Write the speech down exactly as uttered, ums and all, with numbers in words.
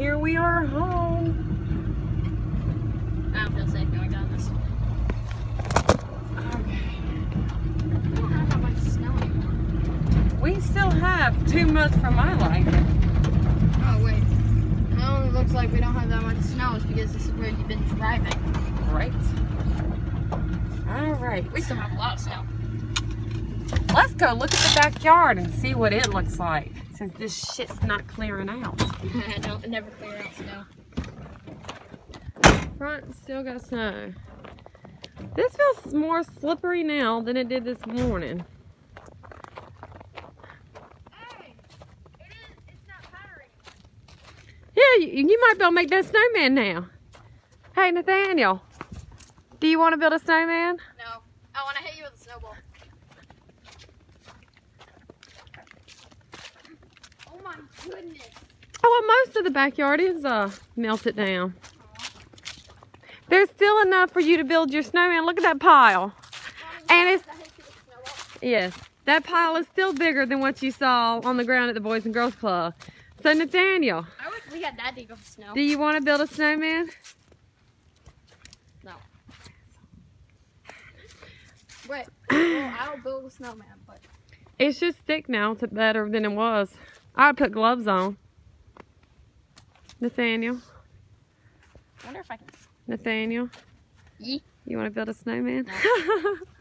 here we are home. I don't feel safe going down this way. Okay. I don't have that much snow anymore. We still have two months from my life. Oh wait. It only looks like we don't have that much snow. It's because this is where you've been driving. Right. Alright. We still have a lot of snow. Let's go look at the backyard and see what it looks like, since this shit's not clearing out. I don't never clear out snow. Front still got snow. This feels more slippery now than it did this morning. Hey, it is, it's not powdery. Yeah, you, you might be able to make that snowman now. Hey, Nathaniel, do you want to build a snowman? No, I want to hit you with a snowball. Goodness. Oh, well, most of the backyard is uh, melted down. Aww. There's still enough for you to build your snowman. Look at that pile. Oh, and it's, yes, that pile is still bigger than what you saw on the ground at the Boys and Girls Club. So, Nathaniel. I wish we had that deep of snow. Do you want to build a snowman? No. Wait, well, I'll build a snowman, but. It's just thick now. It's better than it was. I put gloves on. Nathaniel. I wonder if I can. Nathaniel. Ye. You want to build a snowman? No.